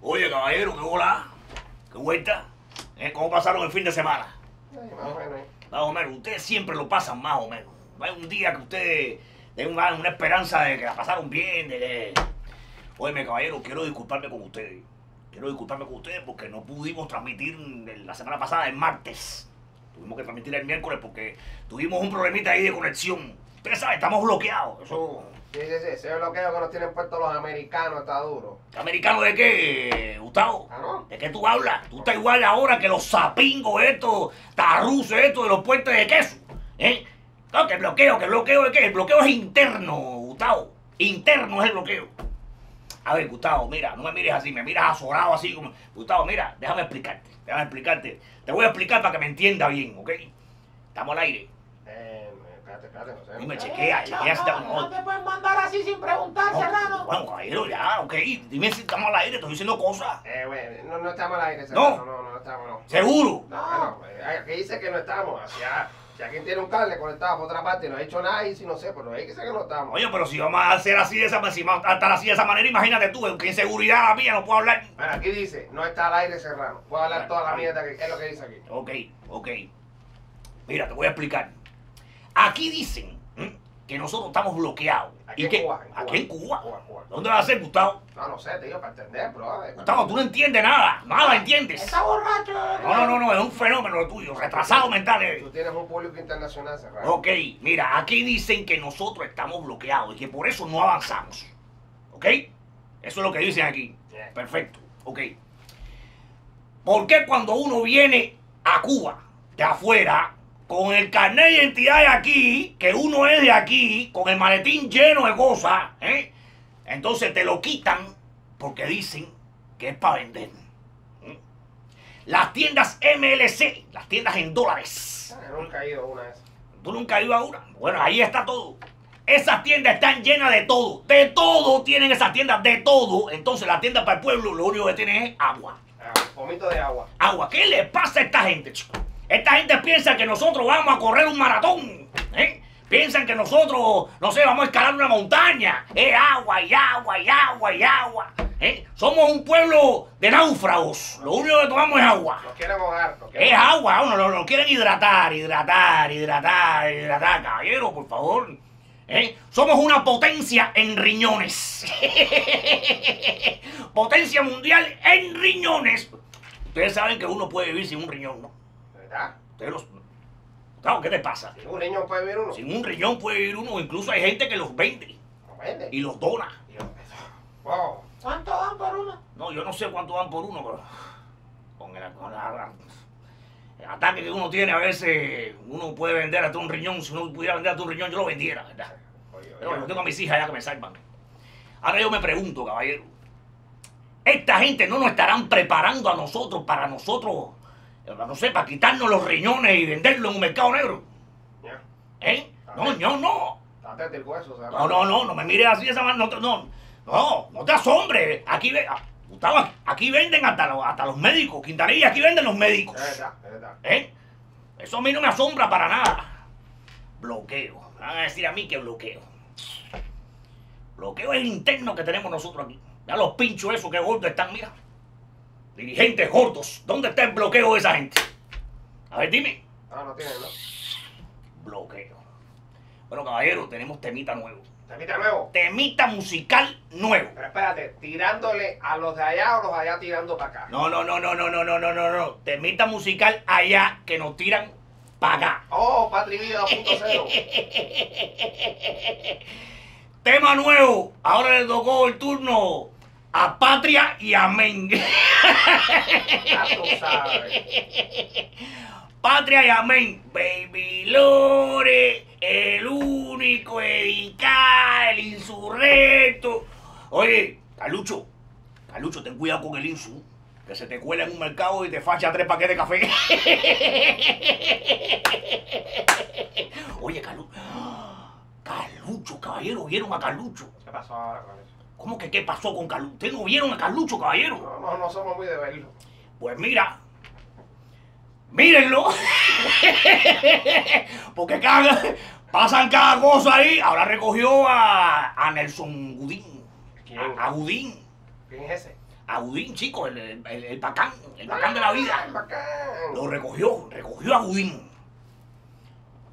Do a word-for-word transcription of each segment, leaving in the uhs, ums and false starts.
Oye, caballero, qué bola, qué vuelta. ¿Cómo pasaron el fin de semana? Más o menos. Más o menos. Ustedes siempre lo pasan más o menos. Hay un día que ustedes tengan una esperanza de que la pasaron bien, de que... Óyeme, caballero, quiero disculparme con ustedes. Quiero disculparme con ustedes porque no pudimos transmitir la semana pasada, el martes. Tuvimos que transmitir el miércoles porque tuvimos un problemita ahí de conexión. Ustedes saben, estamos bloqueados. Eso... Sí, sí, sí. Ese bloqueo que nos tienen puesto los americanos está duro. ¿Americanos de qué, Gustavo? ¿Ah, no? ¿De qué tú hablas? Tú estás igual ahora que los sapingos estos, tarrusos estos de los puentes de queso. ¿Eh? Claro, que el bloqueo, que el bloqueo de qué. El bloqueo es interno, Gustavo. Interno es el bloqueo. A ver, Gustavo, mira, no me mires así, me miras azorado así como... Gustavo, mira, déjame explicarte, déjame explicarte. Te voy a explicar para que me entienda bien, ¿ok? Estamos al aire. Eh, espérate, espérate, José. No me chequea, chequea si estamos... No te pueden mandar así sin preguntar, Serrano. Bueno, caballero, ya, ok. Dime si estamos al aire, te estoy diciendo cosas. Eh, güey, no, no estamos al aire, Serrano. No, no, no, no estamos, no. ¿Seguro? No, no, aquí dice que no estamos, hacia... Si alguien tiene un cable conectado por otra parte y no ha hecho nada, y si no sé, pero hay que ser que no estamos. Oye, pero si vamos a hacer así de esa manera, si vamos a estar así de esa manera, imagínate tú, que inseguridad la mía, no puedo hablar. Bueno, aquí dice, no está al aire Serrano. Puedo hablar bueno, toda la mierda que es lo que dice aquí. Ok, ok. Mira, te voy a explicar. Aquí dicen ¿eh? que nosotros estamos bloqueados. Aquí en Cuba. Aquí en Cuba. Cuba, Cuba. ¿Dónde va a ser, Gustavo? No, no sé, te digo para entender, bro. Gustavo, tú no entiendes nada. Nada entiendes. Está borracho. No, no, no, no, es un fenómeno tuyo. Retrasado mental. Tú tienes un público internacional cerrado. Ok, mira, aquí dicen que nosotros estamos bloqueados y que por eso no avanzamos. ¿Ok? Eso es lo que dicen aquí. Yeah. Perfecto. Ok. ¿Por qué cuando uno viene a Cuba de afuera... Con el carnet de identidad de aquí, que uno es de aquí, con el maletín lleno de cosas, ¿eh? Entonces te lo quitan porque dicen que es para vender. ¿Eh? Las tiendas M L C, las tiendas en dólares. Yo nunca he ido a una de esas. ¿Tú nunca has ido a una? Bueno, ahí está todo. Esas tiendas están llenas de todo. De todo tienen esas tiendas, de todo. Entonces la tienda para el pueblo lo único que tiene es agua. Ah, pomito de agua. Agua. ¿Qué le pasa a esta gente, chico? Esta gente piensa que nosotros vamos a correr un maratón, ¿eh? Piensan que nosotros, no sé, vamos a escalar una montaña. Es eh, agua y agua y agua y agua, ¿eh? Somos un pueblo de náufragos. Lo único que tomamos es agua. Nos quieren ahogar. Nos quieren... Es agua, nos lo, lo quieren hidratar, hidratar, hidratar, hidratar. Caballero, por favor. ¿Eh? Somos una potencia en riñones. Potencia mundial en riñones. Ustedes saben que uno puede vivir sin un riñón, ¿no? Los... Claro, ¿qué te pasa? Sin un riñón puede vivir uno. Sin un riñón puede vivir uno. Incluso hay gente que los vende. ¿Los vende? Y los dona. Dios. Wow. ¿Cuánto dan por uno? No, yo no sé cuánto dan por uno, pero con el, con la, el ataque que uno tiene, a veces uno puede vender hasta un riñón. Si uno pudiera vender hasta un riñón, yo lo vendiera, ¿verdad? Oye, oye, pero yo tengo a mis hijas ya que me salvan. Ahora yo me pregunto, caballero, ¿esta gente no nos estarán preparando a nosotros para nosotros... No sé, para quitarnos los riñones y venderlo en un mercado negro. Yeah. ¿Eh? No, no, no. Tátate el hueso, ¿sabes? No, no, no, no me mires así esa mano. No, no, no, no te asombres. Aquí, ve, Gustavo, aquí venden hasta los, hasta los médicos. Quintanilla, aquí venden los médicos. Es verdad, es verdad. ¿Eh? Eso a mí no me asombra para nada. Bloqueo. Van a decir a mí que bloqueo. Bloqueo es el interno que tenemos nosotros aquí. Ya los pinchos esos que gordos están, mira. Dirigentes gordos, ¿dónde está el bloqueo de esa gente? A ver, dime. No, no tiene bloqueo. Bloqueo. Bueno, caballero, tenemos temita nuevo. ¿Temita nuevo? Temita musical nuevo. Pero espérate, ¿tirándole a los de allá o los de allá tirando para acá? No, no, no, no, no, no, no, no, no, no. Temita musical allá que nos tiran para acá. Oh, Patria y Vida dos punto cero. Tema nuevo. Ahora le tocó el turno a Patria y Amén. Ya tú sabes. Patria y Amén. Baby Lore, el único, Edica, el insurrecto. Oye, Carlucho, Carlucho, ten cuidado con el insu, que se te cuela en un mercado y te facha tres paquetes de café. Oye, Carlucho, Carlucho, caballero, ¿vieron a Carlucho? ¿Qué pasó ahora con eso? ¿Cómo que qué pasó con Carlucho? ¿Ustedes no vieron a Carlucho, caballero? No, no, no somos muy de verlo. Pues mira, mírenlo. Porque cada, pasan cada cosa ahí. Ahora recogió a, a Nelson Gudín. ¿Quién? A, a Gudín. ¿Quién es ese? a Gudín, chico, el, el, el, el bacán, el bacán de la vida. El bacán. Lo recogió, recogió a Gudín.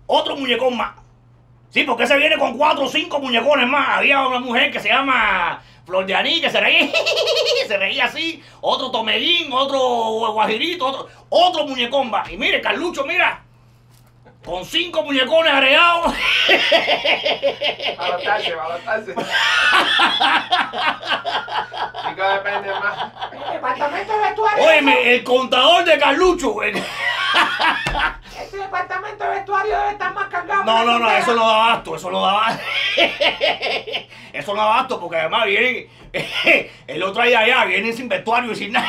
Otro muñecón más. Sí, porque se viene con cuatro o cinco muñecones más. Había una mujer que se llama Flor de Aní, que se reía, se reía así. Otro Tomedín, otro Guajirito, otro, otro muñecón más. Y mire, Carlucho, mira, con cinco muñecones agregados. Balotarse, balotarse. Chico, depende más. El departamento de vestuario. Óyeme, el contador de Carlucho. El... Ese departamento de vestuario debe estar más cargado. No, no, no, eso no da abasto, eso no da abasto. Eso no da abasto porque además vienen, el otro ahí allá, vienen sin vestuario y sin nada.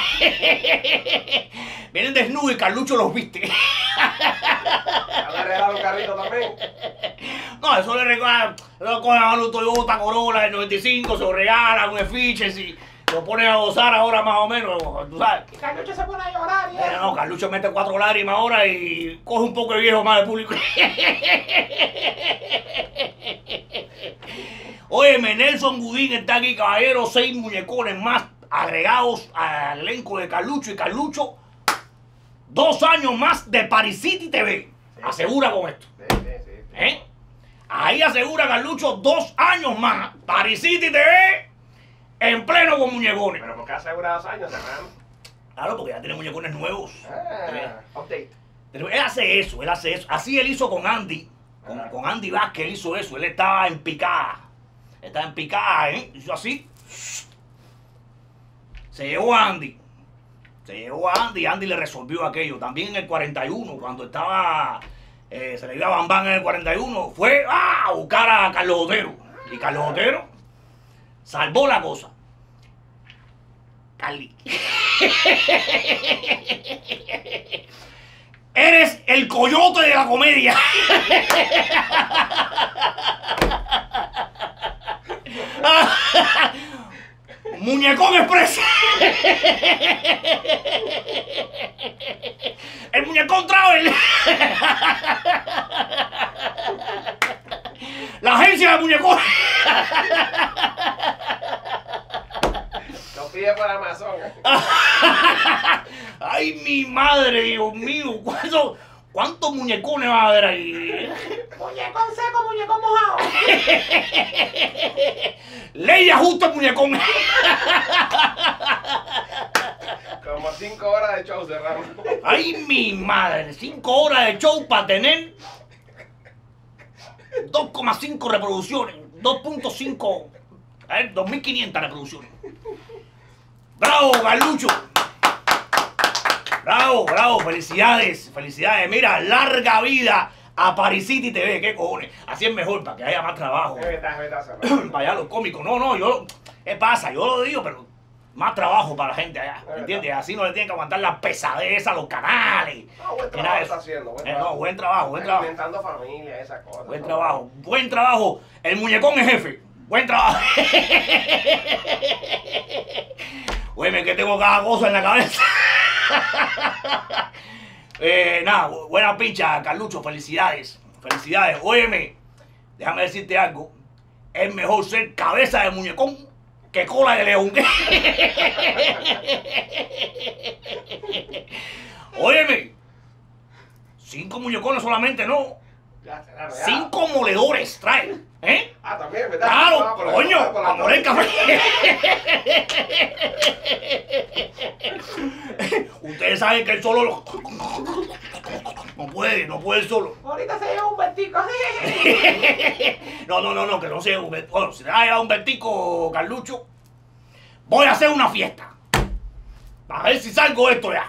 Vienen desnudos y Carlucho los viste. ¿Le regalaron carrito también? No, eso le regalan, lo cogen un Toyota Corolla del noventa y cinco, se lo regalan, un efiche, si lo ponen a gozar ahora más o menos, tú sabes. Y Carlucho se pone a llorar y eso. No, Carlucho mete cuatro lágrimas ahora y coge un poco de viejo más de público. Óyeme, Nelson Gudín está aquí, caballero, seis muñecones más agregados al elenco de Carlucho y Carlucho. Dos años más de Paris City T V. Sí, asegura con esto. Sí, sí, sí. ¿Eh? Ahí asegura Carlucho dos años más. Paris City T V en pleno con muñecones. Pero ¿por qué asegura dos años, hermano? Claro, porque ya tiene muñecones nuevos. Ah, update. Pero él hace eso, él hace eso. Así él hizo con Andy. Con, ah. con Andy Vázquez él hizo eso. Él estaba en picada. Estaba en picada, ¿eh? Hizo así. Se llevó a Andy. Se llevó a Andy, Andy le resolvió aquello. También en el cuarenta y uno, cuando estaba, eh, se le iba a Bambán en el cuarenta y uno, fue ah, a buscar a Carlos Otero. Y Carlos Otero salvó la cosa. Cali. Eres el coyote de la comedia. Muñecón Express. El muñecón Travel. La agencia de muñecón. Lo pide por Amazon. Ay, mi madre, Dios mío. ¿Cuántos cuánto muñecones va a haber ahí? Muñecón seco, muñecón mojado. Ley ajusta el muñecón. Como cinco horas de show, Serrano. Ay, mi madre. Cinco horas de show para tener dos coma cinco reproducciones. dos punto cinco. A ver, dos mil quinientas reproducciones. Bravo, Carlucho. Bravo, bravo. Felicidades, felicidades. Mira, larga vida a Paris City T V, qué cojones. Así es mejor, para que haya más trabajo. Es verdad, es verdad. Para allá los cómicos. No, no, yo... ¿Qué pasa? Yo lo digo, pero... Más trabajo para la gente allá, ¿entiendes? Así no le tienen que aguantar la pesadez a los canales. No, buen trabajo está haciendo, buen trabajo. Eh, no, buen trabajo, buen trabajo. Alimentando familia, esas cosas. Buen trabajo, buen trabajo. El muñecón es jefe. Buen trabajo. Oye, que tengo cada cosa en la cabeza. Eh, nada, buena pincha, Carlucho, felicidades, felicidades. Óyeme, déjame decirte algo, es mejor ser cabeza de muñecón que cola de león. Óyeme, cinco muñecones solamente, no, ya, claro, ya. Cinco moledores trae, ¿eh? Ah, también, ¿verdad? Claro, por coño, a por el café. Ustedes saben que él solo lo... no puede, no puede solo. Ahorita se lleva un vertico. No, no, no, no, que no se lleva un vertico. Bueno, si te lleva un vertico, Carlucho, voy a hacer una fiesta. A ver si salgo esto ya.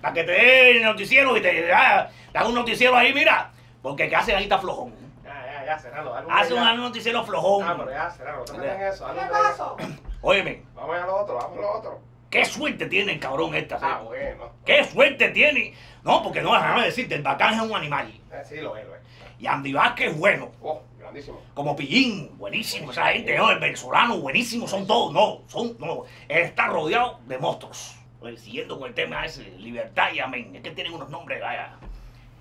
Para que te dé el noticiero y te da un noticiero ahí, mira. Porque que hacen ahí está flojón. Ya, ya, ya, Serrano. Hace un noticiero flojón. Ah, pero ya, Serrano, no tengan eso. ¿Qué pasó? Óyeme. Vamos a lo otro, vamos a lo otro. Qué suerte tiene el cabrón esta. ¿Sí? Ah, bueno. Qué suerte tiene. No, porque no, déjame decirte, el bacán es un animal. Eh, sí, lo es, lo es. Y Andy Vázquez es bueno. Oh, grandísimo. Como Pillín, buenísimo. Esa gente, no, el venezolano, buenísimo, son todos. No, son, no. Él está rodeado de monstruos. Pues, siguiendo con el tema ese, Libertad y Amén. Es que tienen unos nombres, vaya.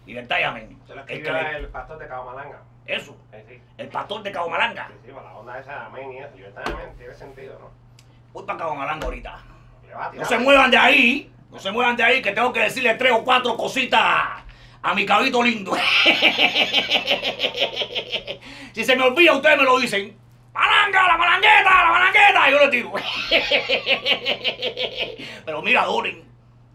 Libertad y Amén. Se lo escribió el, el pastor de Cabomalanga. Eso. Sí, sí. El pastor de Cabomalanga. Sí, sí, para la onda esa de Amén y eso. Libertad y Amén tiene sentido, ¿no? Voy para acá con Alango ahorita. No se muevan de ahí. No se muevan de ahí, que tengo que decirle tres o cuatro cositas a mi cabito lindo. Si se me olvida, ustedes me lo dicen. ¡Malanga, la malangueta, la malangueta! Yo le digo. Pero mira, donen.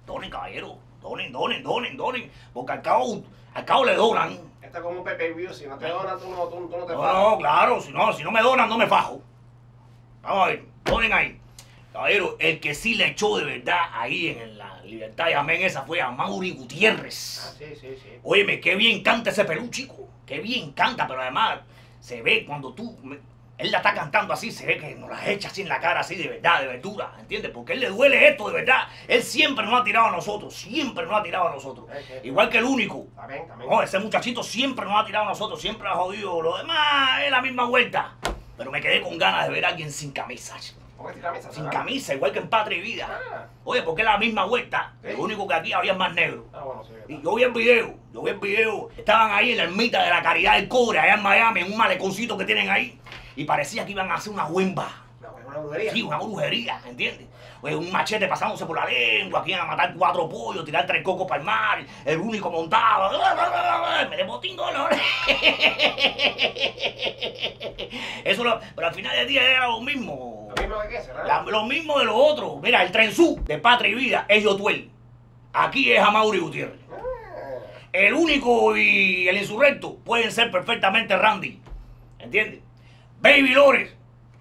Donen, caballero. Donen, donen, donen, donen. Porque al cabo, al cabo le donan. Esto es como un pay-per-view. Si no te donan, tú no, tú, tú no te fajas. No, no, claro. Si no, si no me donan, no me fajo. Vamos a ver. Donen ahí. Caballero, el que sí le echó de verdad ahí en la Libertad y amén esa fue a Mauri Gutiérrez. Ah, sí, sí, sí. Óyeme, qué bien canta ese pelú, chico. Qué bien canta, pero además se ve cuando tú... Él la está cantando así, se ve que nos la echa así en la cara, así de verdad, de verdura, ¿entiendes? Porque él le duele esto de verdad. Él siempre nos ha tirado a nosotros, siempre nos ha tirado a nosotros. Sí, sí, sí. Igual que el único. También, también. No, ese muchachito siempre nos ha tirado a nosotros, siempre ha jodido. Lo demás es la misma vuelta. Pero me quedé con ganas de ver a alguien sin camisa, chico. Camisa, sin camisa, igual que en Patria y Vida. Ah. Oye, porque es la misma vuelta. ¿Sí? Lo único que aquí había más negro. Ah, bueno, sí, y yo vi el video, yo vi el video. Estaban ahí en la ermita de la Caridad del Cobre, allá en Miami, en un maleconcito que tienen ahí. Y parecía que iban a hacer una huemba. Una brujería. Sí, una brujería, ¿entiendes? Oye, un machete pasándose por la lengua, que iban a matar cuatro pollos, tirar tres cocos para el mar, el único montaba. Me desbotín dolor. Eso lo, pero al final del día era lo mismo. La, lo mismo de los otros. Mira, el trenzú de Patria y Vida es Yotuel. Aquí es a Mauri Gutiérrez. El único y el insurrecto pueden ser perfectamente Randy. ¿Entiendes? Baby Lore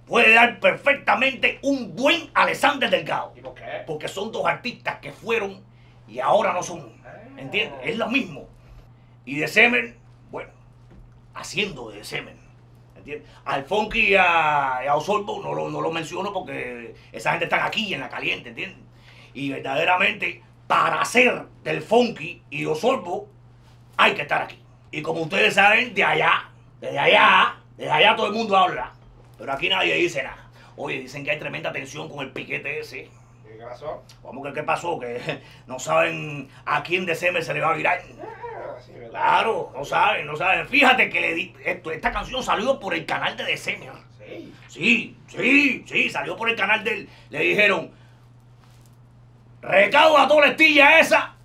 puede dar perfectamente un buen Alexander Delgado. ¿Y por qué? Porque son dos artistas que fueron y ahora no son. ¿Entiendes? Es lo mismo. Y December, bueno, haciendo de December. Al Funky y a, a Osorbo no lo, no lo menciono porque esa gente está aquí en la caliente, ¿entiendes? Y verdaderamente para ser del Funky y Osorbo hay que estar aquí. Y como ustedes saben, de allá, desde allá, desde allá todo el mundo habla. Pero aquí nadie dice nada. Oye, dicen que hay tremenda tensión con el piquete ese. ¿Qué pasó? ¿Cómo que qué pasó? Que no saben a quién de December se le va a virar. Sí, claro, no saben, no saben. Fíjate que le di, esto, esta canción salió por el canal de December. Sí. Sí, sí, sí, salió por el canal de él. Le dijeron, recauda toda la estilla esa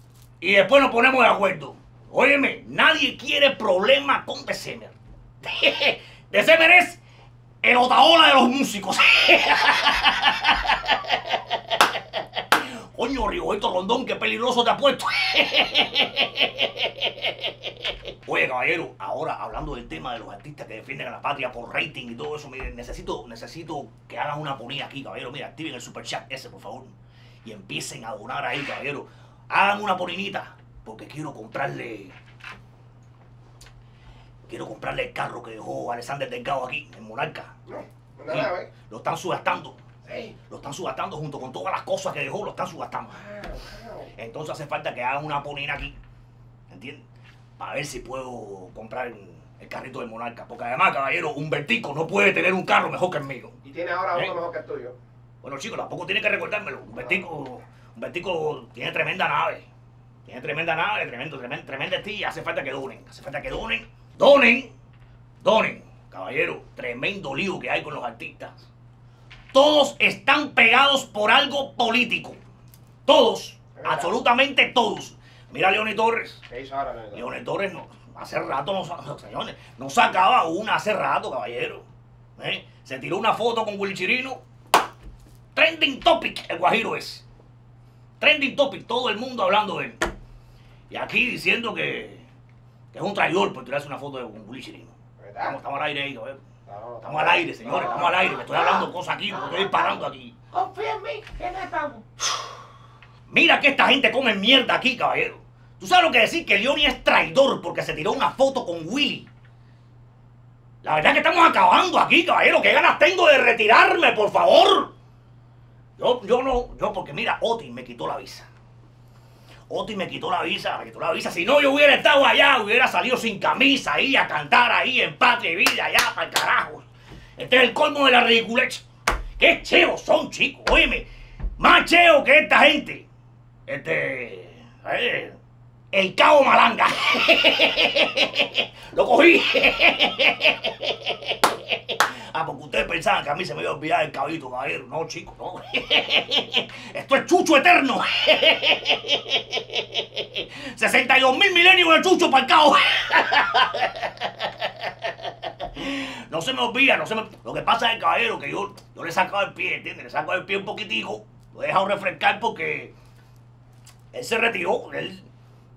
y después nos ponemos de acuerdo. Óyeme, nadie quiere problema con December. December es el otaola de los músicos. Coño, Rigoberto Rondón, qué peligroso te ha puesto. Oye, caballero, ahora hablando del tema de los artistas que defienden a la patria por rating y todo eso, miren, necesito, necesito que hagan una ponía aquí, caballero. Mira, activen el super chat ese, por favor. Y empiecen a donar ahí, caballero. Hagan una poninita, porque quiero comprarle... Quiero comprarle el carro que dejó Alexander Delgado aquí, en Monarca. No, no, no, no, eh. Lo están subastando. Sí. Lo están subastando junto con todas las cosas que dejó, lo están subastando. Entonces hace falta que hagan una ponina aquí, ¿entiendes? Para ver si puedo comprar el carrito del Monarca. Porque además, caballero, Humbertico no puede tener un carro mejor que el mío. Y tiene ahora uno ¿Eh? mejor que el tuyo. Bueno, chicos, tampoco tiene que recordármelo. Humbertico, Humbertico tiene tremenda nave. Tiene tremenda nave, tremendo, tremendo, tremenda estilla. Hace falta que donen, hace falta que donen. Donen, donen. Caballero, tremendo lío que hay con los artistas. Todos están pegados por algo político. Todos, absolutamente todos. Mira a Leoni Torres. ¿Qué hizo ahora, Leoni? Leoni Torres no, hace rato no, señores, no sacaba una hace rato, caballero. ¿Eh? Se tiró una foto con Willy Chirino. Trending topic, el guajiro es. Trending topic, todo el mundo hablando de él. Y aquí diciendo que, que es un traidor por tirarse una foto de, con Willy Chirino. Estamos, estamos al aire ahí, caballero. No, estamos al aire, señores, no, estamos al aire. Me estoy hablando no, cosas aquí, me no, estoy disparando aquí. Confía en mí, que no estamos. Mira que esta gente come mierda aquí, caballero. ¿Tú sabes lo que decir? Que Leoni es traidor porque se tiró una foto con Willy. La verdad es que estamos acabando aquí, caballero. ¿Qué ganas tengo de retirarme, por favor? Yo, yo no, yo porque mira, Oti me quitó la visa. Oti me quitó la visa, me quitó la visa. Si no, yo hubiera estado allá, hubiera salido sin camisa ahí a cantar ahí en Patria y Vida, allá para el carajo. Este es el colmo de la ridiculez. Qué cheos son, chicos, óyeme. Más cheo que esta gente. Este... Eh, el cabo Malanga. Lo cogí. porque ustedes pensaban que a mí se me iba a olvidar el caballito, caballero. No, chicos, no. Esto es chucho eterno. sesenta y dos mil milenios de chucho para el cabo. No se me olvida, no se me... Lo que pasa es el caballero que yo, yo le he sacado el pie, ¿entiendes? Le saco el pie un poquitico, lo he dejado refrescar porque él se retiró, él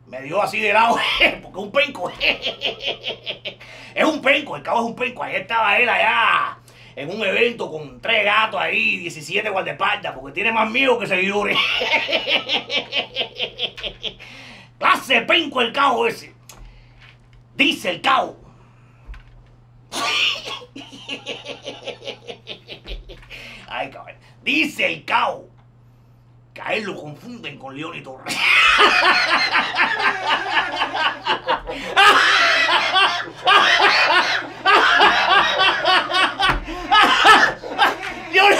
me dio así de lado, porque es un penco. Es un penco, el cabo es un penco. Ayer estaba él allá en un evento con tres gatos ahí, diecisiete guardaespaldas, porque tiene más miedo que seguidores. Clase penco el cabo ese. Dice el cabo. Ay, cabrón. Dice el cabo que a él lo confunden con Leoni Torres. Dios...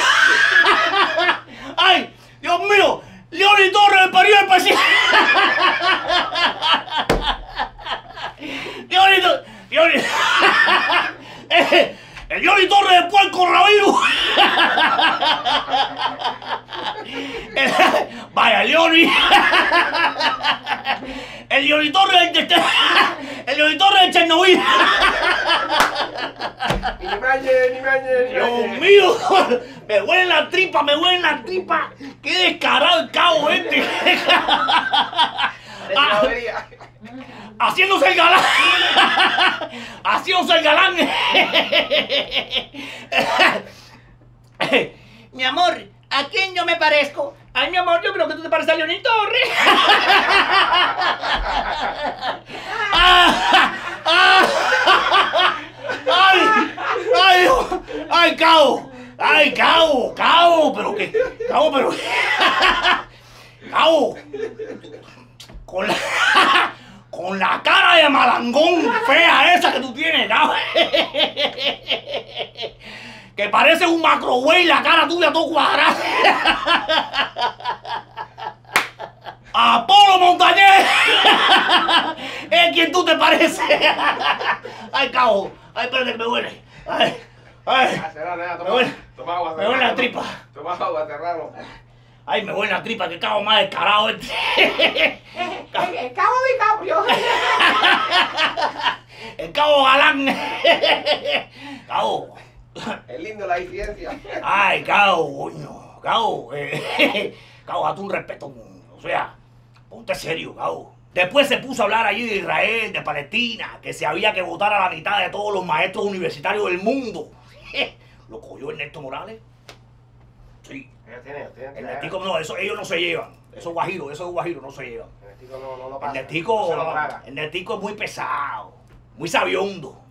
¡Ay! ¡Dios mío! ¡Leoni Torres me parió el paciente! ¡Leoni Torres! ¡Leoni Torres! ¡El Leoni Torres de puerco rabido! El, ¡Vaya, Leoni! ¡El Leoni Torres de, el Leoni Torres de Chernobyl! ¡Ni mañe, ni mañe, ni mañe! ¡Dios mío! ¡Me huele la tripa, me huele la tripa! ¡Qué descarado el cabo este! Ah, haciéndose el galán. Haciéndose el galán. Mi amor, ¿a quién yo me parezco? Ay, mi amor, yo creo que tú te pareces a Leoni Torres. Ay, ay, ay, cabo. Ay, cabo, cabo, pero qué. Cabo, pero. Cabo. Con la, con la cara de malangón fea esa que tú tienes, ¿no? Que parece un macrowave la cara tuya, todo cuadrada. Apolo Montañés es quien tú te pareces. Ay, cabo. Ay, espérate que me duele. Ay, ay. Toma agua, me duele la tripa. Toma agua, Serrano. Ay, me huele la tripa, que cabo más descarado este. El, el cabo DiCaprio. El cabo galán. Cabo. Es lindo la diferencia. Ay, cabo, coño. Cabo. Eh. Cabo, date un respeto. O sea, ponte serio, cabo. Después se puso a hablar allí de Israel, de Palestina, que se había que votar a la mitad de todos los maestros universitarios del mundo. Lo cogió Ernesto Morales. Sí. El netico no, eso, ellos no se llevan. Esos guajiros, esos guajiros no se llevan. El netico no, no lo pasa. El netico, no, no, el netico es muy pesado, muy sabiondo.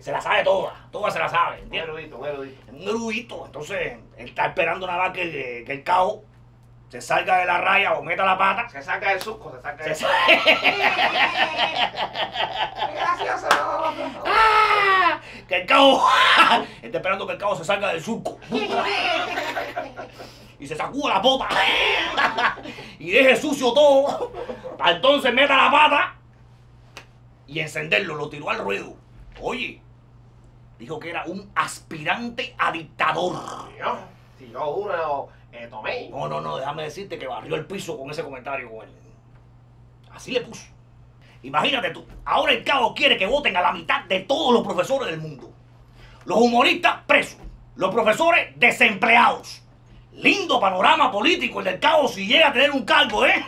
Se la sabe toda, toda se la sabe. ¿Entiendes? Un erudito, un erudito. Un erudito. Entonces, él está esperando nada más que, que el cabo se salga de la raya o meta la pata. Se saca del surco, se saca del surco. Gracioso. ¡Ah! Que el cabo. Está esperando que el cabo se salga del surco. Y se sacuda la bota y deje sucio todo, para entonces meta la pata y encenderlo, lo tiró al ruedo. Oye, dijo que era un aspirante a dictador. Yo, si yo juro, eh, tomé. No, no, no, déjame decirte que barrió el piso con ese comentario, güey. Así le puso. Imagínate tú, ahora el cabo quiere que voten a la mitad de todos los profesores del mundo. Los humoristas presos, los profesores desempleados. Lindo panorama político el del cabo si llega a tener un cargo, ¿eh?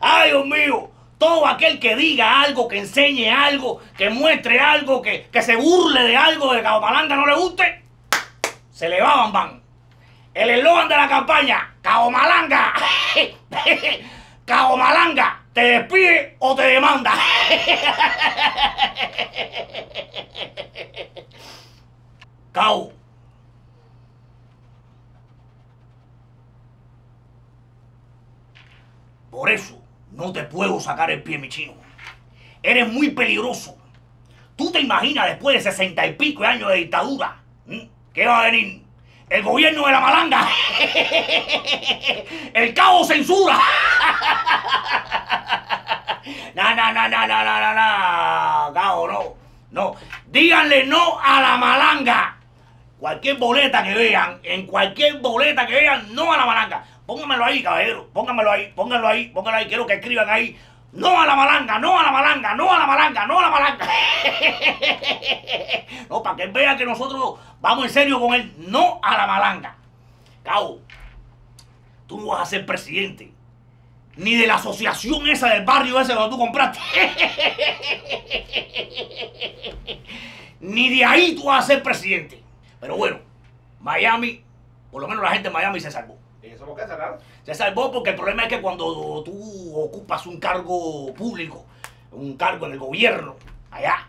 Ay, Dios mío, todo aquel que diga algo, que enseñe algo, que muestre algo, que, que se burle de algo de Cabo Malanga no le guste, se le va bam bam. El eslogan de la campaña, Cabo Malanga, Cabo Malanga, te despide o te demanda. Cabo. Por eso no te puedo sacar el pie, mi chino. Eres muy peligroso. Tú te imaginas después de sesenta y pico de años de dictadura, ¿qué va a venir? El gobierno de la malanga. El cabo censura. No, no, no, no, no, no, no, no, cabo, no. No, díganle no a la malanga. Cualquier boleta que vean, en cualquier boleta que vean, no a la malanga. Póngamelo ahí, caballero, póngamelo ahí, pónganlo ahí, pónganlo ahí. Quiero que escriban ahí, no a la malanga, no a la malanga, no a la malanga, no a la malanga. No, para que vean que nosotros vamos en serio con él, no a la malanga. Cabo, tú no vas a ser presidente, ni de la asociación esa del barrio ese donde tú compraste. Ni de ahí tú vas a ser presidente. Pero bueno, Miami, por lo menos la gente de Miami se salvó. ¿Y eso por qué se salvó? Se salvó porque el problema es que cuando tú ocupas un cargo público, un cargo en el gobierno, allá,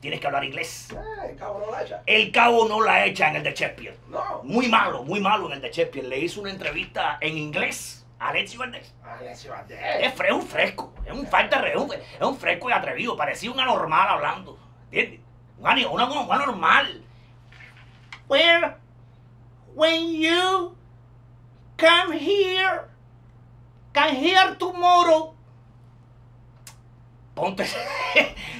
tienes que hablar inglés. Eh, el cabo no la echa. El cabo no la echa en el de Shakespeare. No. Muy malo, muy malo en el de Shakespeare. Le hizo una entrevista en inglés. Alexis Valdés. Alexis Valdés. Es un fresco, es un falta de reúne, es un fresco y atrevido, parecía un anormal hablando, ¿entiendes? Un anormal. Well, when you come here, come here tomorrow. Ponte,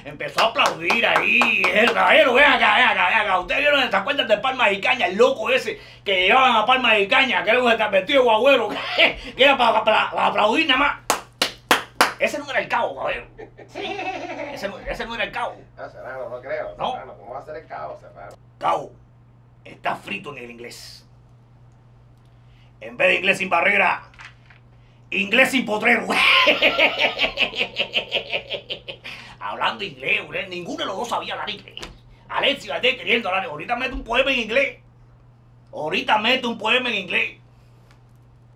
empezó a aplaudir ahí, el caballero, ven acá, ven acá, ven acá. Ustedes vieron estas cuentas de Palma y Caña, el loco ese que llevaban a Palma y Caña, que era un vestido guagüero, que era para, para, para aplaudir nada más. Ese no era el cabo, caballero. Ese, ese no era el cabo. No, Serrano, no creo. No. Serrano, ¿cómo va a ser el cabo, Serrano? Cabo, está frito en el inglés. En vez de inglés sin barrera, inglés sin potrero. Hablando inglés, ¿eh? Ninguno de los dos sabía hablar inglés. Alexis Valdés queriendo hablar. Ahorita mete un poema en inglés. Ahorita mete un poema en inglés.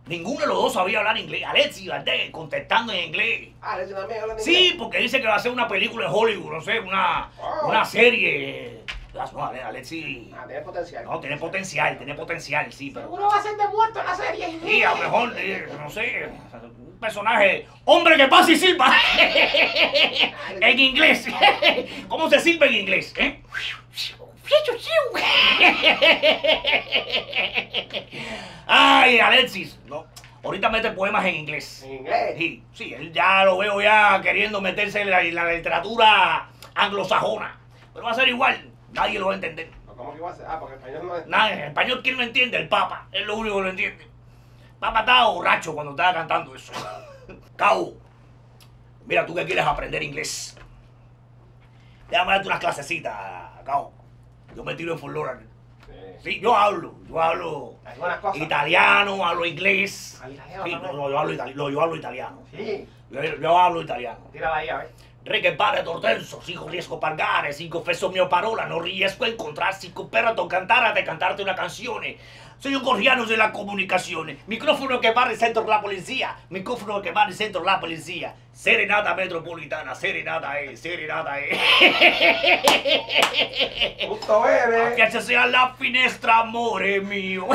Ninguno de los dos sabía hablar inglés. Alexis Valdés contestando en inglés. Ah, Alexis también habla en inglés. Sí, porque dice que va a hacer una película en Hollywood, no sé, una, oh. una serie. No, Alexis. Ah, tiene potencial. No, tiene potencial, tiene potencial, sí. Pero... seguro va a ser de muerto en la serie. Sí, a lo mejor, eh, no sé, un personaje. ¡Hombre que pasa y silba! En inglés. ¿Cómo se silba en inglés? ¿Eh? ¡Ay, Alexis! No. Ahorita mete poemas en inglés. ¿En inglés? Sí, sí, él ya lo veo ya queriendo meterse en la, en la literatura anglosajona. Pero va a ser igual. Nadie lo va a entender. ¿Cómo que va a ser? Ah, porque el español no es... Nadie, el español, ¿quién lo entiende? El Papa. Es lo único que lo entiende. Papa estaba borracho cuando estaba cantando eso. Cabo, mira tú que quieres aprender inglés. Déjame darte unas clasecitas, Cabo. Yo me tiro en Fort Lauderdale. Sí. Sí, yo hablo. Yo hablo italiano, hablo inglés. ¿Al italiano? Sí, no, no, yo, hablo itali no, yo hablo italiano. Sí. Yo, yo hablo italiano. Tírala ahí, a ver. Re che pare d'ordenso, si riesco a pagare, si confesso mia parola, non riesco a incontrarsi, cooperato cantare a cantarti una canzone. Soy un gorriano de la comunicazione, microfono che va al centro la polizia, microfono che va al centro la polizia, serenata metropolitana, serenata è, serenata è. Tutto bene. Piacese alla finestra, amore mio.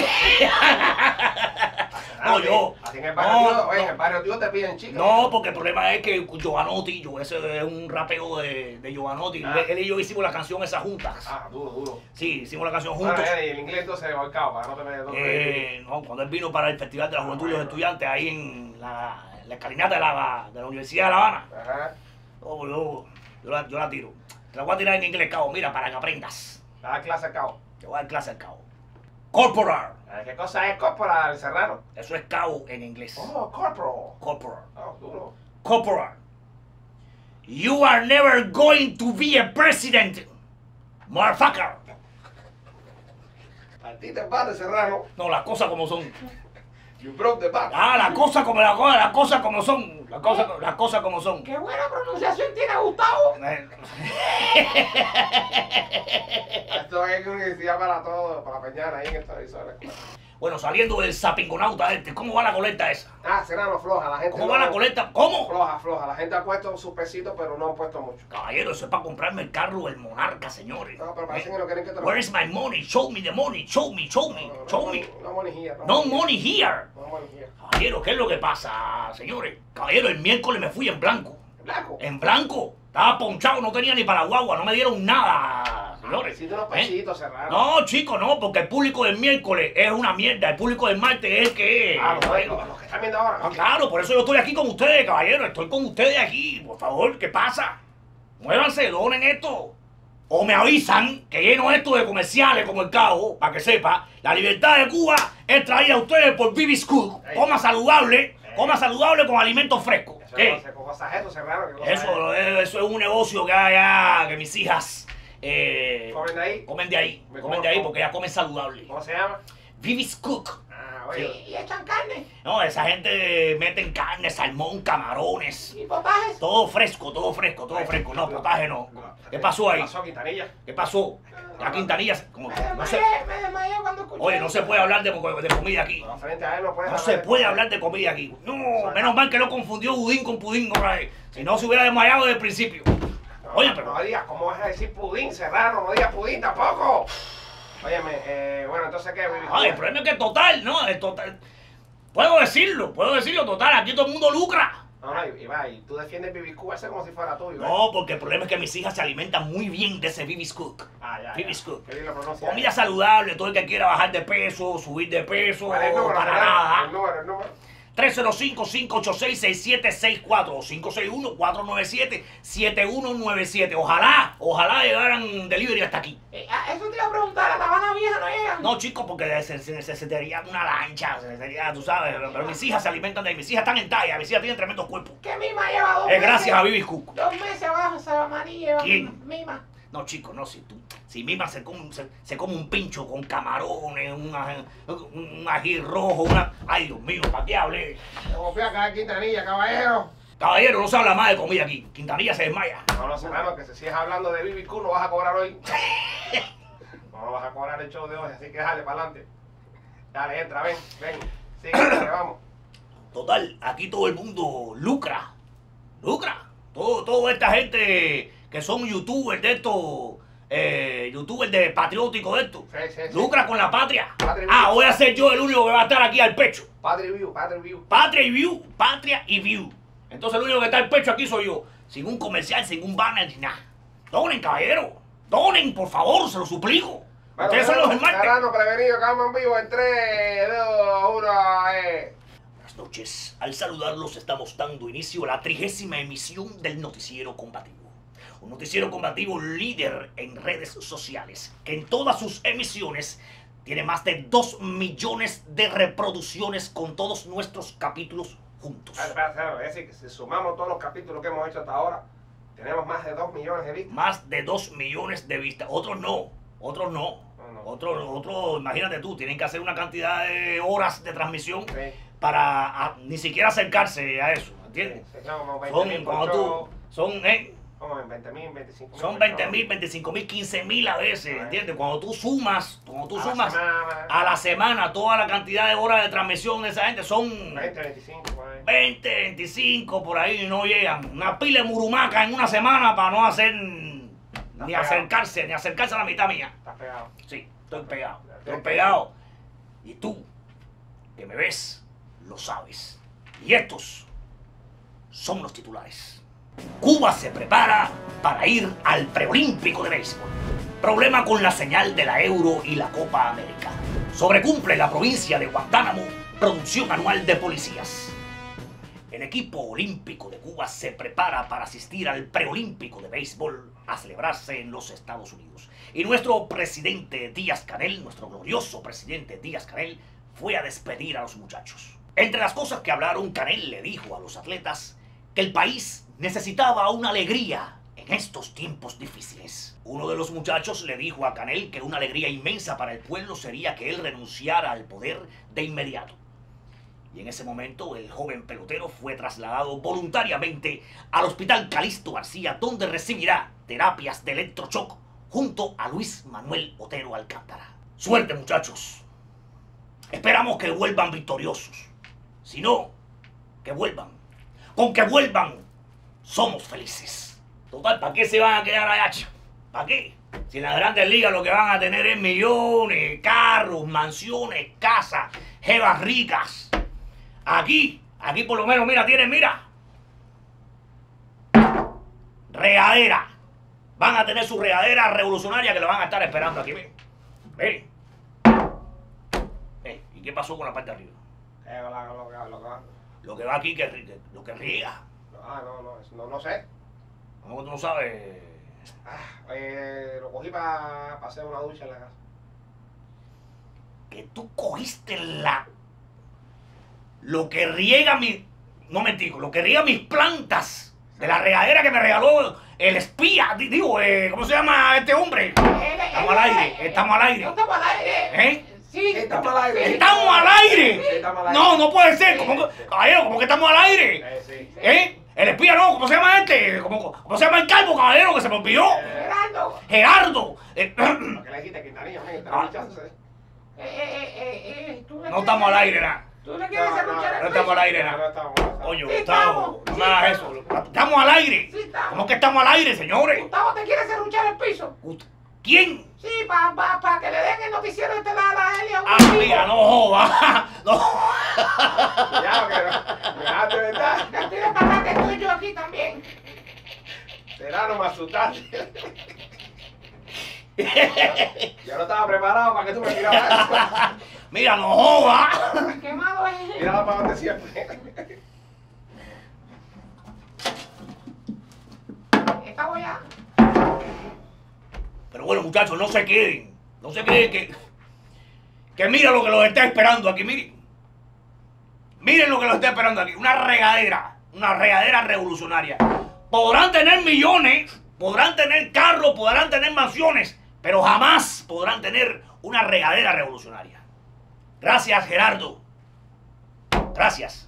No, yo. Así en el barrio, no, tío, no. En el barrio tío te piden chicas. No, porque el problema es que Jovanotti, yo, ese es un rapeo de, de Jovanotti. Ah. Él y yo hicimos la canción esa juntas. Ah, duro, duro. Sí, hicimos la canción juntos. Ah, el inglés entonces se volcaba para no tener... Eh, no, cuando él vino para el Festival de la Juventud de los Estudiantes, ahí en la, en la escalinata de la, de la Universidad de La Habana. Ajá. No, yo, yo, la, yo la tiro. Te la voy a tirar en inglés, cabo, mira, para que aprendas. Te voy a dar clase al cabo. Te voy a dar clase al cabo. Corporal. ¿Qué cosa es corporal, Serrano? Eso es cabo en inglés. Oh, corporal. Corporal. Oh, duro. Corporal. You are never going to be a president, motherfucker. A ti te bate, Serrano. No, las cosas como son. You broke the back. Ah, las cosas como, la, la cosa como son. Las cosas la cosa como son. Qué buena pronunciación tiene Gustavo. Esto es universidad para todos, para mañana ahí en el televisor. Bueno, saliendo del sapingonauta este, ¿cómo va la colecta esa? Ah, Serrano, floja, la gente... ¿Cómo no va la colecta? ¿Cómo? Floja, floja, la gente ha puesto sus pesitos, pero no han puesto mucho. Caballero, eso es para comprarme el carro del Monarca, señores. No, pero parece eh. que no quieren que te lo... Where is my money? Show me the money, show me, show me, no, no, show no, me. No, no money here. No, no money, money here. No money here. Caballero, ¿qué es lo que pasa, señores? Caballero, el miércoles me fui en blanco. ¿En blanco? En blanco. Estaba ponchado, no tenía ni para guagua, no me dieron nada. Los pesitos, ¿eh? No, chicos, no, porque el público del miércoles es una mierda. El público del martes es el que es. Ah, los que están viendo ahora. Ah, claro, por eso yo estoy aquí con ustedes, caballero. Estoy con ustedes aquí. Por favor, ¿qué pasa? Muévanse, donen esto. o me avisan que lleno esto de comerciales como el cabo, para que sepa, la libertad de Cuba es traída a ustedes por Baby School. Coma saludable, coma saludable con alimentos frescos. Eso, ¿eh? eso, eso es un negocio que ya que mis hijas eh, comen de ahí, comen de ahí, comen de ahí porque ellas comen saludable. ¿Cómo se llama? Baby's Cook. Ah, oye. Sí. ¿Y echan carne? No, esa gente meten carne, salmón, camarones. ¿Y potajes? Todo fresco, todo fresco, todo fresco. No, potaje no. ¿Qué pasó ahí? ¿Qué pasó a Quintanilla? ¿Qué pasó? A Quintanilla como me desmayé, no se... me desmayé cuando escuché. Oye, no se puede hablar de, de comida aquí. No, frente a él no puede no se puede hablar de comida aquí. No, menos mal que no confundió Gudín con Pudín otra vez. Si no, se hubiera desmayado desde el principio. Oye, pero... No digas, ¿cómo vas a decir Pudín, Serrano? No digas Pudín tampoco. Óyeme, eh, bueno, entonces ¿qué? Ay, el problema es que total, ¿no? El total... Puedo decirlo, puedo decirlo, total, aquí todo el mundo lucra. No, no, Ibai, y, y, y tú defiendes Baby's Cook ese como si fuera tuyo. No, porque el problema es que mis hijas se alimentan muy bien de ese Baby's Cook. Ah, ya, Baby's ya. Cook. Comida saludable, todo el que quiera bajar de peso, subir de peso, para nada. El número, el número. tres cero cinco, cinco ocho seis, seis siete seis cuatro o cinco seis uno, cuatro nueve siete, siete uno nueve siete. Ojalá, ojalá llegaran delivery hasta aquí. Eh, eso te iba a preguntar, a La Habana Vieja no llegan. No, chicos, porque se, se necesitaría una lancha, se necesitaría, tú sabes, pero mis hijas se alimentan de ahí, mis hijas están en talla, mis hijas tienen tremendos cuerpos. Que Mima lleva dos meses. Es gracias a Baby's Cook. Dos meses abajo, Sabamaní lleva Mima. No, chicos, no, si tú, si Mima se come, se, se come un pincho con camarones, una, un ají rojo, una... Ay, Dios mío, ¿para qué hablé? Te confía acá en Quintanilla, caballero. Caballero, no se habla más de comida aquí. Quintanilla se desmaya. No, no, Serrano, que si sigues hablando de Baby's Cook, no vas a cobrar hoy. No, no vas a cobrar el show de hoy, así que dale, para adelante. Dale, entra, ven, ven. Sigue, dale, vamos. Total, aquí todo el mundo lucra. Lucra. Todo, toda esta gente... que son youtubers de estos, eh, youtubers de patrióticos de estos. Sí, sí, sí. Lucra con la patria. Patria ah, voy a ser yo el único que va a estar aquí al pecho. Patria y View, Patria y View. Patria y View, Patria y View. Entonces el único que está al pecho aquí soy yo. Sin un comercial, sin un banner, ni nada. Donen, caballero. Donen, por favor, se lo suplico. Bueno, ustedes son los hermanos. Serrano prevenido, acabamos en vivo en tres, dos, uno, eh. Buenas noches. Al saludarlos estamos dando inicio a la trigésima emisión del Noticiero Combativo. Un noticiero combativo líder en redes sociales, que en todas sus emisiones tiene más de dos millones de reproducciones con todos nuestros capítulos juntos. Es decir, que si sumamos todos los capítulos que hemos hecho hasta ahora, tenemos más de dos millones de vistas. Más de dos millones de vistas. Otros no, otros no. no, no. Otros, otro, imagínate tú, tienen que hacer una cantidad de horas de transmisión sí. para a, ni siquiera acercarse a eso, ¿entiendes? Sí, no, son, cuando tú, son... Eh, veinte mil, veinticinco mil. Son veinte mil, veinticinco mil, quince mil a veces, ¿entiendes? Cuando tú sumas, cuando tú a sumas la semana, a la semana toda la cantidad de horas de transmisión de esa gente son veinte, veinticinco por ahí y no llegan. Una pila de murumaca en una semana para no hacer ni acercarse, ni acercarse a la mitad mía. ¿Estás pegado? Sí, estoy pegado, estoy pegado. Y tú, que me ves, lo sabes. Y estos son los titulares. Cuba se prepara para ir al preolímpico de béisbol. Problema con la señal de la Euro y la Copa América. Sobrecumple la provincia de Guantánamo producción anual de policías. El equipo olímpico de Cuba se prepara para asistir al preolímpico de béisbol a celebrarse en los Estados Unidos. Y nuestro presidente Díaz Canel, nuestro glorioso presidente Díaz Canel, fue a despedir a los muchachos. Entre las cosas que hablaron, Canel le dijo a los atletas que el país necesitaba una alegría en estos tiempos difíciles. Uno de los muchachos le dijo a Canel que una alegría inmensa para el pueblo sería que él renunciara al poder de inmediato. Y en ese momento el joven pelotero fue trasladado voluntariamente al Hospital Calixto García, donde recibirá terapias de electrochoc junto a Luis Manuel Otero Alcántara. Suerte, muchachos. Esperamos que vuelvan victoriosos. Si no, que vuelvan. Con que vuelvan somos felices. Total, ¿para qué se van a quedar allá? ¿Para qué? Si en las grandes ligas lo que van a tener es millones, carros, mansiones, casas, jevas ricas. Aquí, aquí por lo menos, mira, tienen, mira. Regadera. Van a tener su regadera revolucionaria que lo van a estar esperando aquí. Ven. Ven. Ven. ¿Y qué pasó con la parte de arriba? Eh, lo, lo, lo, lo, lo. lo que va aquí, que, que, lo que riega. Ah, no, no, no, no sé. ¿Cómo tú no sabes? Ah, eh, lo cogí para pa hacer una ducha en la casa. Que tú cogiste la... Lo que riega mi... No me digo, lo que riega mis plantas. De la regadera que me regaló el espía. Digo, eh, ¿cómo se llama este hombre? Estamos al aire, estamos al aire. Estamos al aire. ¿Eh? Sí, estamos al aire. ¡Estamos al aire! No, no puede ser. ¿Cómo que, caballero, ¿cómo que estamos al aire? ¿Eh? El espía no, ¿cómo se llama este? ¿Cómo, cómo se llama el calvo, caballero, que se me olvidó? Gerardo. Gerardo. Eh, ¿Qué le dijiste, Quintanilla? Ah. Eh, eh, eh, eh, ¿tú no estamos al aire, nada. ¿Tú le quieres no, escuchar no, no estamos al aire, nada. No, no estamos, no estamos. Coño, sí, Gustavo, no me sí, hagas eso. Estamos al aire. Sí, estamos. ¿Cómo es que estamos al aire, señores? Gustavo, ¿te quieres arruchar el piso? ¿Quién? Sí, para pa, pa que le den el noticiero este la la Elia. Ah, tipo. Mira, no joda. No. Ya, que no. Me dejaste, ¿verdad? Te tiro para acá que estoy yo aquí también. Serrano, me asustaste. Yo no estaba preparado para que tú me tiraras eso. Mira, no joda. Qué malo es. Mírala para donde siempre. Esta voy a... Pero bueno, muchachos, no se queden. No se queden que... Que mira lo que los está esperando aquí, miren. Miren lo que los está esperando aquí. Una regadera. Una regadera revolucionaria. Podrán tener millones... Podrán tener carros, podrán tener mansiones, pero jamás podrán tener una regadera revolucionaria. Gracias, Gerardo. Gracias.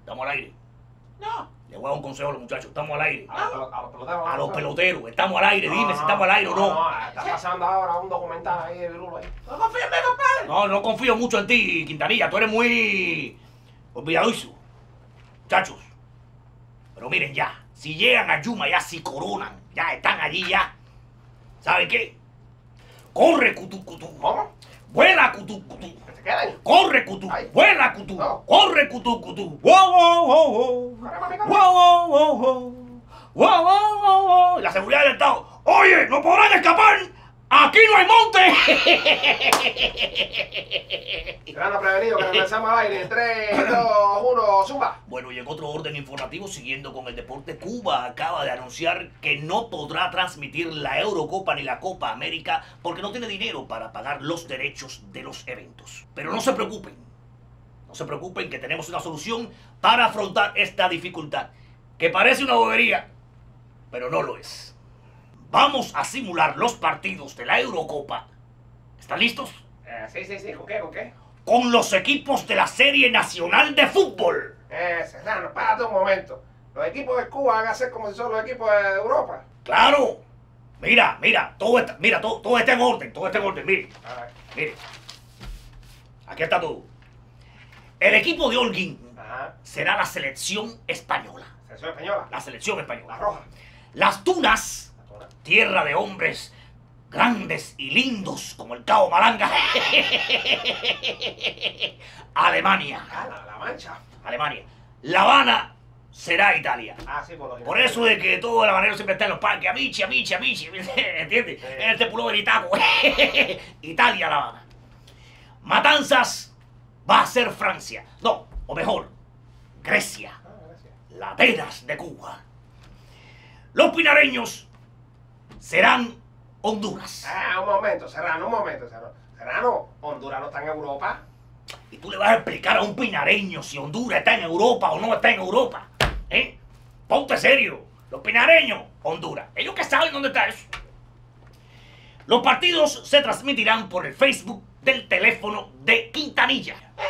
Estamos al aire. No. Le voy a dar un consejo a los muchachos. Estamos al aire. A los, a los peloteros. A los peloteros. Estamos al aire. Dime no, si estamos al aire o no. No, no, está pasando ahora un documental ahí de Virulo. Ahí. No confío en mí, compadre. No, no confío mucho en ti, Quintanilla. Tú eres muy olvidadizo. Muchachos. Pero miren ya. Si llegan a Yuma, ya si coronan. Ya están allí ya. ¿Saben qué? Corre, cutú, cutú. ¿Cómo? Vuela, cutú, cutú. Corre, cutú, vuela, cutú, corre, cutú, cutú. Wow, wow, wow, wow. Wow, wow, wow, wow, wow, wow. La seguridad del Estado. Oye, no podrán escapar. Aquí no hay monte. Serrano prevenido, que regresamos al aire. tres, dos, uno, zumba. Bueno, y en otro orden informativo, siguiendo con el deporte, Cuba acaba de anunciar que no podrá transmitir la Eurocopa ni la Copa América porque no tiene dinero para pagar los derechos de los eventos. Pero no se preocupen, no se preocupen que tenemos una solución para afrontar esta dificultad, que parece una bobería, pero no lo es. Vamos a simular los partidos de la Eurocopa. ¿Están listos? Eh, sí, sí, sí. ¿Con qué? ¿Con qué? Con los equipos de la Serie Nacional de Fútbol. Eh, Serrano, párate un momento. Los equipos de Cuba van a ser como si son los equipos de Europa. ¡Claro! Mira, mira, todo está, mira, todo, todo está en orden, todo está en orden, mire. A ver. Mire. Aquí está todo. El equipo de Holguín Ajá. será la selección española. ¿La selección española? La selección española. La roja. Las Tunas... Tierra de hombres grandes y lindos como el Cabo Malanga. Alemania. Ah, la, la Mancha. Alemania. La Habana será Italia. Ah, sí, por, por eso de que todo el habanero siempre está en los parques. Amici, amici, amici. ¿Entiendes? Sí. Este pullover y taco. Italia, La Habana. Matanzas va a ser Francia. No, o mejor, Grecia. Ah, Grecia. Lateras de Cuba. Los pinareños serán Honduras. Ah, un momento, Serrano, un momento, Serrano. Serrano, Honduras no está en Europa. ¿Y tú le vas a explicar a un pinareño si Honduras está en Europa o no está en Europa? ¿Eh? Ponte serio. Los pinareños, Honduras. Ellos que saben dónde está eso. Los partidos se transmitirán por el Facebook del teléfono de Quintanilla. Eh,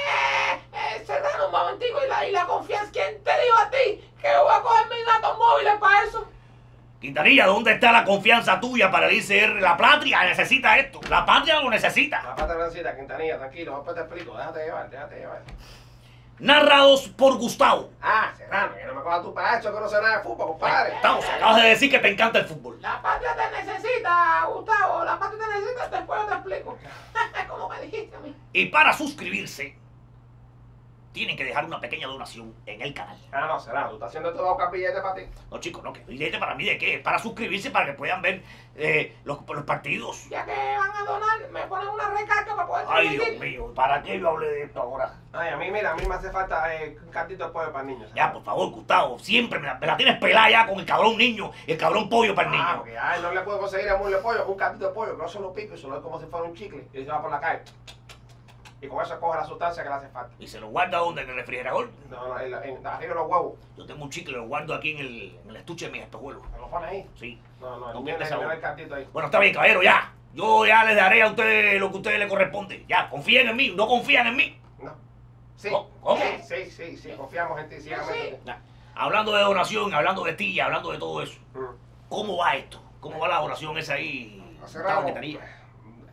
eh, Serrano, un momentico. ¿Y la, y la confianza? ¿Quién te dijo a ti que voy a coger mis datos móviles para eso? Quintanilla, ¿dónde está la confianza tuya para decir la patria necesita esto? La patria lo necesita. La patria lo necesita, Quintanilla, tranquilo, después te explico, déjate llevar, déjate llevar. Narrados por Gustavo. Ah, Serrano, que no me cojas tú para eso, que no sé nada de fútbol, compadre. Gustavo, acabas de decir que te encanta el fútbol. La patria te necesita, Gustavo, la patria te necesita, después te explico. Como me dijiste a mí. Y para suscribirse, tienen que dejar una pequeña donación en el canal. Ah, no, Serrano, ¿tú estás haciendo estos dos capilletes para ti? No, chicos, no, que billete para mí, ¿de qué? Para suscribirse, para que puedan ver eh, los, los partidos. Ya que van a donar, me ponen una recarga para poder... Ay, Dios mío, ¿para qué yo hablé de esto ahora? Ay, a mí, mira, a mí me hace falta eh, un cantito de pollo para el niño. ¿Serrano? Ya, por favor, Gustavo, siempre me la, me la tienes pelada ya con el cabrón niño, el cabrón pollo para el niño. Ah, porque ay, no le puedo conseguir a Mule pollo, un cantito de pollo, pero eso lo pico y solo es como si fuera un chicle y se va por la calle. Y con eso coge la sustancia que le hace falta. ¿Y se lo guarda dónde? ¿En el refrigerador? No, no, en, en, arriba de los huevos. Yo tengo un chicle, lo guardo aquí en el, en el estuche de mis espejuelos. ¿Me lo pones ahí? Sí. No, no, no pierde sabor. El cantito ahí. Bueno, está bien, caballero, ya. Yo ya les daré a ustedes lo que a ustedes les corresponde. Ya, confíen en mí. ¿No confían en mí? No. Sí. ¿Cómo? Sí, sí, sí, sí. Confiamos en ti ciegamente. Sí. Nah. Hablando de donación, hablando de ti, hablando de todo eso. Mm. ¿Cómo va esto? ¿Cómo va la donación esa ahí?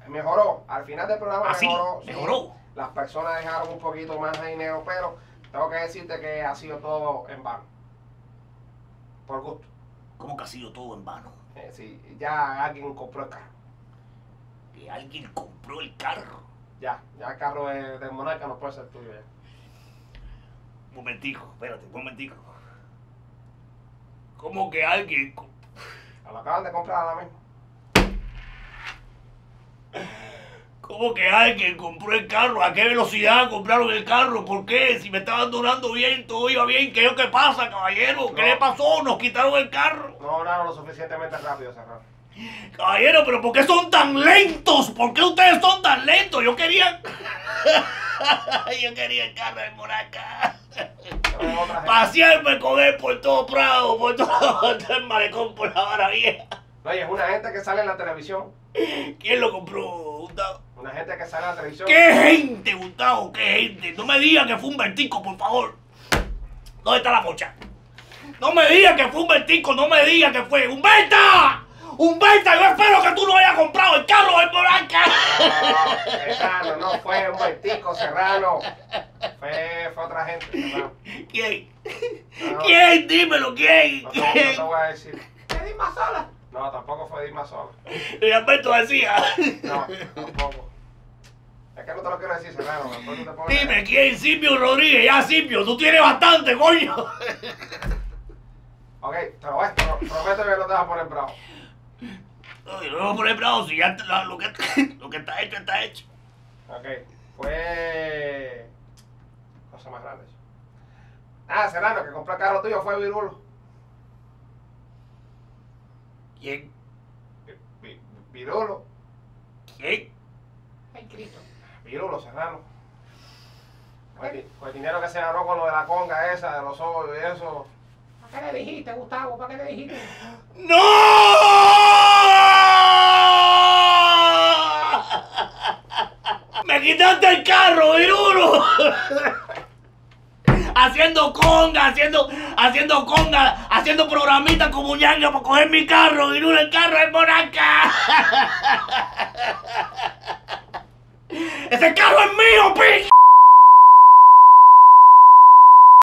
Mejoró. Al final del programa ¿Ah, mejoró. Sí? Mejoró. Sí. Las personas dejaron un poquito más de dinero, pero tengo que decirte que ha sido todo en vano. Por gusto. ¿Cómo que ha sido todo en vano? Eh, sí, ya alguien compró el carro. ¿Que alguien compró el carro? Ya, ya el carro de, de Monarca no puede ser tuyo ya. Un momentico, espérate, un momentico. ¿Cómo que alguien compró? Lo acaban de comprar ahora mismo. ¿Cómo que alguien compró el carro? ¿A qué velocidad compraron el carro? ¿Por qué? Si me estaban donando bien, todo iba bien. ¿Qué es lo que pasa, caballero? ¿Qué no. le pasó? ¿Nos quitaron el carro? No, no, lo suficientemente rápido, Serrano. Caballero, ¿pero por qué son tan lentos? ¿Por qué ustedes son tan lentos? Yo quería... Yo quería el carro de Moraca. Pasearme con él por todo Prado, por todo el malecón, por la Vara Vieja. Oye, es una gente que sale en la televisión. ¿Quién lo compró, Gustavo? Una gente que sale en la televisión. ¡Qué gente, Gustavo! ¡Qué gente! No me digan que fue un vertico, por favor. ¿Dónde está la pocha? No me digan que fue un vertico, no me digan que fue. ¡Humberta! ¡Humberta! Yo espero que tú no hayas comprado el carro del Moranca. No, Serrano, no fue un vertico, Serrano. Fue, fue otra gente, Serrano. ¿Quién? No, ¿Quién? Dímelo, ¿quién? No, ¿quién? No, no te voy a decir. ¿Qué Dima Sola? No, tampoco fue Dima Sola. ¿Y Alberto decía? No, tampoco. Es que no te lo quiero decir, Serrano. Te Dime, ¿quién? Silvio Rodríguez. Ya, Silvio, tú tienes bastante, coño. Ok, te lo ves, te lo, prometo que no te vas a poner bravo. No, yo no me voy a poner bravo, si ya lo, lo, que, lo que está hecho, está hecho. Ok, fue... Cosa más grande. Ah, Serrano, que compró el carro tuyo fue Virulo. ¿Quién? Virulo. ¿Quién? El Cristo. Virulo, Serrano. Con el, el dinero que se ganó con lo de la conga esa, de los ojos y eso. ¿Para qué le dijiste, Gustavo? ¿Para qué le dijiste? ¡No! ¡Me quitaste el carro, Virulo! Haciendo conga, haciendo, haciendo conga, haciendo programitas como ñanga para coger mi carro, y no el carro del Moranca. ¡Ese carro es mío, pinche!